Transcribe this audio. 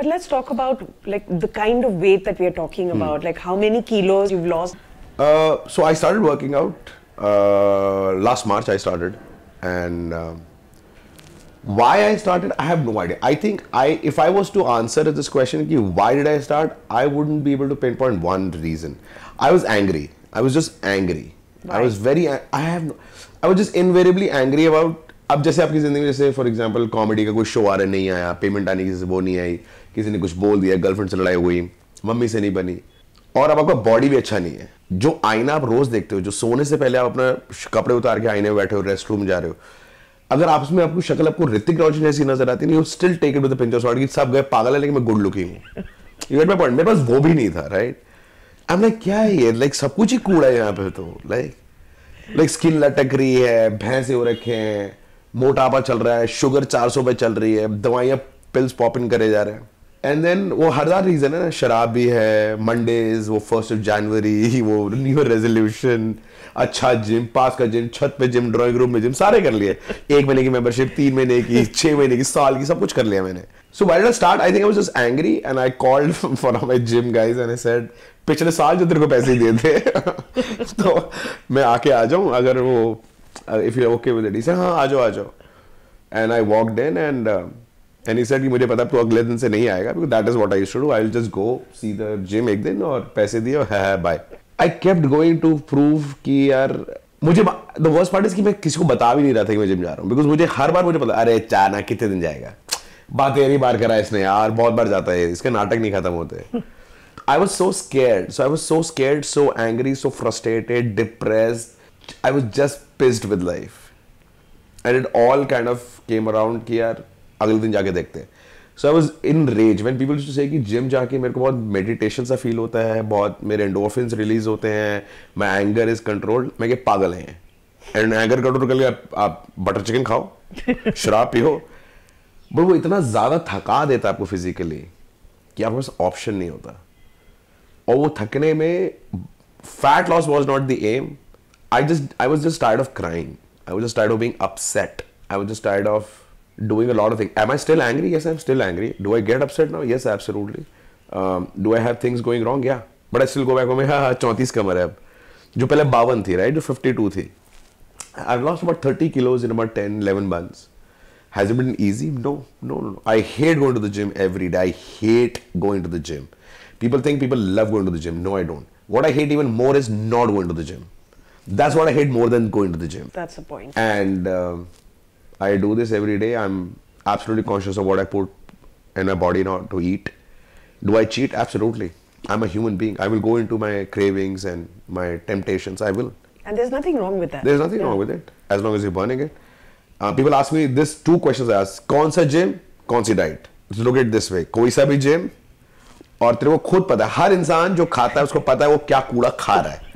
But let's talk about like the kind of weight that we are talking about, like how many kilos you've lost. So I started working out last March. I started, and why I started, I have no idea. I think if I was to answer this question, why did I start, I wouldn't be able to pinpoint one reason. I was angry. I was just angry. Why? I was I was just invariably angry about. अब जैसे आपकी जिंदगी में जैसे for example comedy का कोई show आ रहा नहीं आया, पेमेंट आने की जैसे वो नहीं आई, किसी ने कुछ बोल दिया, गर्लफ्रेंड से लड़ाई हुई, मम्मी से नहीं बनी, और अब आपका बॉडी भी अच्छा नहीं है, जो आईना आप रोज देखते हो, जो सोने से पहले आप अपना कपड़े उतार के आईने में बैठे हो, रेस्ट रूम जा रहे हो, अगर आप उसमें आपको शक्ल आपको ऋतिक रोशन जैसी नजर आती नहीं, you still take it with a pinch of salt कि सब गए पागल है लेकिन मैं गुड लुकिंग हूं. You get my point. मेरे पास वो भी नहीं था, राइट. आई एम लाइक क्या है ये, लाइक सब कुछ ही कूड़ा है यहाँ पे, तो लाइक स्किन लटक रही है, भैंसे हो रखे हैं, मोटापा चल रहा है, शुगर 400 पे चल रही है, दवाइयाँ पिल्स पॉप इन करे जा रहे हैं. एंड देन वो हर रीज़न है ना, शराब भी है, मंडेज, वो 1 जनवरी, वो न्यू ईयर रेजोल्यूशन, अच्छा जिम, पास का जिम, छत पे जिम, ड्राइंग रूम में जिम, सारे कर लिए. 1 महीने की मेंबरशिप, 3 महीने की, 6 महीने की, साल की, सब कुछ कर लिया मैंने. So why did I start, I think I was just angry and I called for my gym guys and I said पिछले साल जो तेरे को पैसे दिए थे तो मैं आके आ जाऊँ अगर वो if you're okay with it. He said हाँ आ जाओ and I walked in and he said कि मुझे पता है तू अगले दिन से नहीं आएगा because that is what I used to do. I will just go see the gym एक दिन और पैसे दिए और है bye. I kept going to prove कि यार मुझे the worst part is कि मैं किसी को बता भी नहीं रहा था कि मैं जिम जा रहा हूँ because मुझे हर बार मुझे पता अरे चाना कितने दिन जाएगा, बात तेरी बार करा इसने यार, बहुत बार जाता है, इसके नाटक नहीं खत्म होते. I was so scared, so angry, so frustrated, depressed. I was just pissed with life, and it all kind of came around कि यार अगले दिन जाके देखते हैं. So I was enraged when people used to say कि gym जाके मेरे को बहुत मेडिटेशन सा फील होता है, बहुत मेरे एंडोर्फिन्स रिलीज होते हैं, my anger is controlled. मैं क्या पागल हैं, एंड एंगर कंट्रोल कर लिया आप बटर चिकन खाओ, शराब पियो, बट वो इतना ज़्यादा थका देता है आपको फिजिकली कि आपके पास ऑप्शन नहीं होता. और वो थकने में fat loss was not the aim. I was just tired of crying. I was just tired of being upset. I was just tired of doing a lot of things. Am I still angry? Yes, I'm still angry. Do I get upset now? Yes, absolutely. Do I have things going wrong? Yeah. But I still go back home. हाँ 34 कमर है अब, जो पहले 52 थी, right? जो 52 थी. I've lost about 30 kilos in about 10-11 months. Has it been easy? No. I hate going to the gym every day. I hate going to the gym. People think people love going to the gym. No, I don't. What I hate even more is not going to the gym. That's what I hate more than going to the gym. That's the point. And I do this every day. I'm absolutely conscious of what I put in my body now to eat. Do I cheat? Absolutely. I'm a human being. I will go into my cravings and my temptations. I will. And there's nothing wrong with that. There's nothing wrong with it. As long as you're burning it. People ask me this 2 questions I ask. Kaun sa gym? Kaun si diet? Just look at it this way. Koi sa bhi gym. और तेरे को खुद पता है, हर इंसान जो खाता है उसको पता है वो क्या कूड़ा खा रहा है.